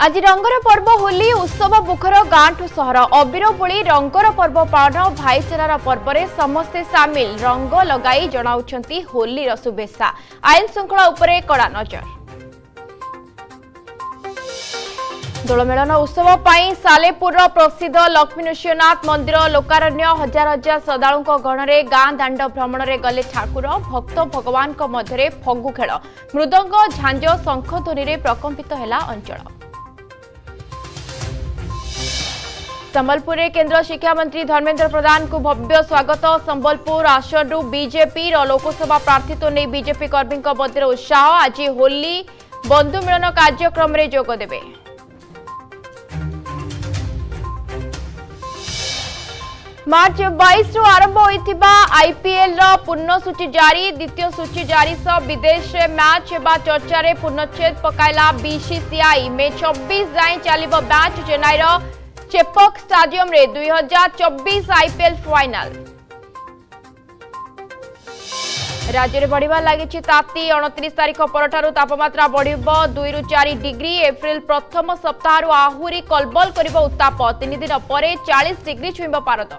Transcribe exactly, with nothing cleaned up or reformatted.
आज रंगर पर्व होली उत्सव मुखर गांठू सहर अबीर बोली रंगर पर्व पालन भाईचारार पर्व समस्ते सामिल रंग लगाई जणाउछंती होली शुभेच्छा आईन श्रृंखला उपरे कड़ा नजर। दोल मेलन उत्सव पर सालेपुर प्रसिद्ध लक्ष्मीनृसिंहनाथ मंदिर लोकारण्य हजार हजार श्रद्धालुं गणरे गां दांड भ्रमण में गले ठाकुर भक्त भगवान मध्य फगु खेल मृदंग झांज शंख ध्वनि में प्रकंपित हेला अंचल। संबलपुर में केन्द्र शिक्षा मंत्री धर्मेन्द्र प्रधान को भव्य स्वागत। संबलपुर आसन बीजेपी लोकसभा प्रार्थी तो नहीं बीजेपी कर्मी मध्य उत्साह। आज होली बंधु मिलन कार्यक्रम में जोगदेवे। मार्च बाईस रु आरंभ होइथिबा आईपीएल रो पूर्ण सूची जारी। द्वितीय सूची जारी सह विदेश मैच हेबा चर्चा रे पूर्णच्छेद पकाइला बीसीसीआई। मे चौबीस जाए चलिबो मैच चेन्नई रो चेपौक स्टेडियम रे दो हज़ार चौबीस आईपीएल फाइनल। राज्य में बढ़िया लगी ताती उनतीस तारीख पर तापमात्रा बढ़िबो दुई रु चार डिग्री। एप्रिल प्रथम सप्ताह आहुरी कलबल करिबो उत्ताप तीन दिन पर चालीस डिग्री छुइबो पारद।